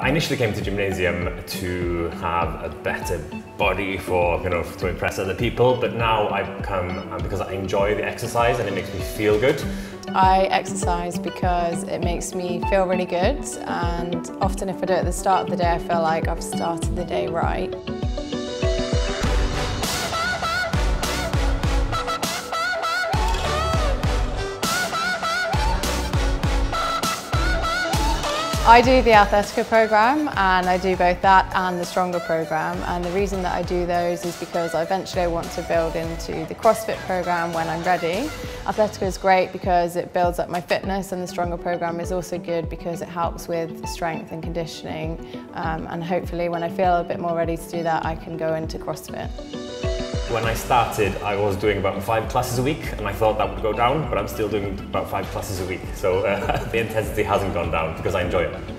I initially came to gymnasium to have a better body for, you know, to impress other people, but now I've come because I enjoy the exercise and it makes me feel good. I exercise because it makes me feel really good, and often if I do it at the start of the day I feel like I've started the day right. I do the Athletica programme, and I do both that and the Stronger programme, and the reason that I do those is because I eventually want to build into the CrossFit programme when I'm ready. Athletica is great because it builds up my fitness, and the Stronger programme is also good because it helps with strength and conditioning, and hopefully when I feel a bit more ready to do that I can go into CrossFit. When I started, I was doing about 5 classes a week, and I thought that would go down, but I'm still doing about 5 classes a week. So the intensity hasn't gone down because I enjoy it.